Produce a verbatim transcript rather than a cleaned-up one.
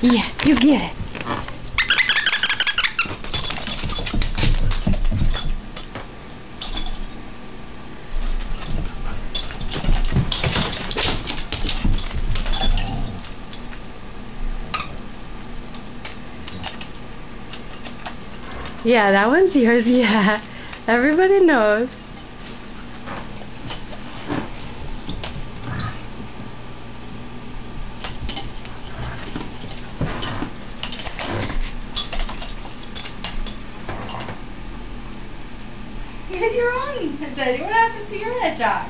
Yeah, you get it. Yeah, that one's yours, yeah. Everybody knows. You hit your own, Daddy. What happened to your head, Jack?